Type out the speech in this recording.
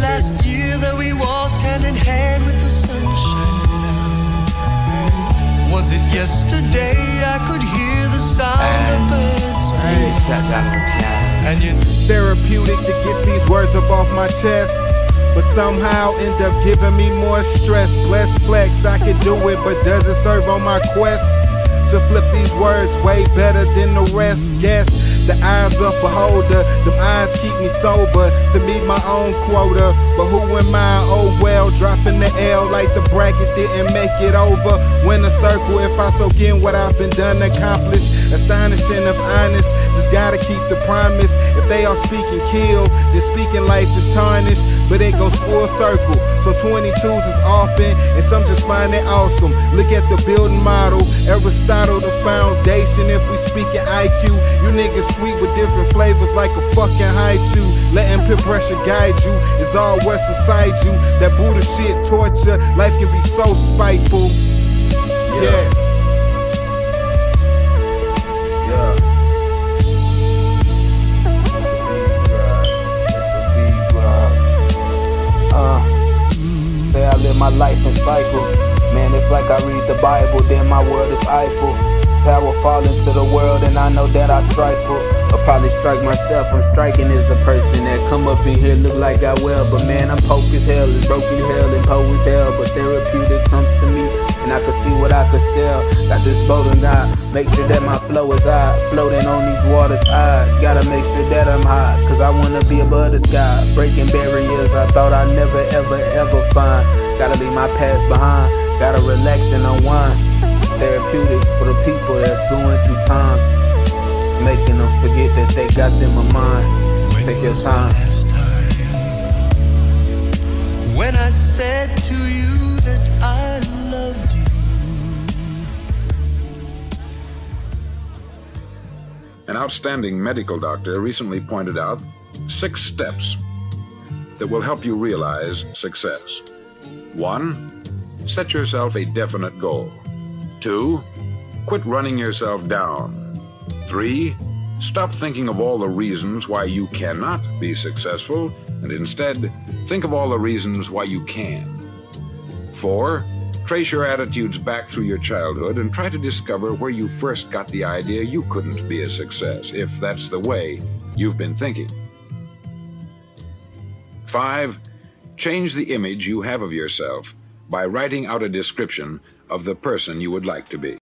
last year that we walked hand in hand with the sunshine now. Was it yesterday I could hear the sound of birds? I sat down for piano. It's therapeutic to get these words up off my chest, but somehow end up giving me more stress. Bless flex, I could do it, but doesn't serve on my quest to flip these words way better than the rest. Guess the eyes of beholder, them eyes keep me sober to meet my own quota. But who am I? Oh well, dropping the L like the bracket didn't make it over. Win a circle if I soak in what I've been done accomplished. Astonishing if honest, just gotta keep the promise. If they all speak and kill, then speaking life is tarnished. But it goes full circle, so 22s is often, and some just find it awesome. Look at the building model, Aristotle the foundation. If we speak in IQ, you niggas sweet with different flavors like a fucking haiku. Letting peer pressure guide you is all what's inside you. That Buddha shit torture, life can be so spiteful. Yeah. I live my life in cycles. Man, it's like I read the Bible, then my world is Eiffel. Tower falling to the world, and I know that I strive for. I'll probably strike myself from striking as a person that come up in here look like I will. But man, I'm poke as hell, it's broken hell and poe as hell. But therapeutic comes to me, and I can see what I could sell. Got this boat and God, make sure that my flow is high. Floating on these waters, I gotta make sure that I'm high, cause I wanna be above the sky. Breaking barriers I thought I'd never ever ever find. Gotta leave my past behind, gotta relax and unwind. It's therapeutic for the people that's going through times. It's making them forget that they got them in mind. Take your time. When I said to you that I loved you, an outstanding medical doctor recently pointed out 6 steps that will help you realize success. 1, set yourself a definite goal. 2, quit running yourself down. 3, stop thinking of all the reasons why you cannot be successful and instead think of all the reasons why you can. 4, trace your attitudes back through your childhood and try to discover where you first got the idea you couldn't be a success, if that's the way you've been thinking. 5, change the image you have of yourself by writing out a description of the person you would like to be.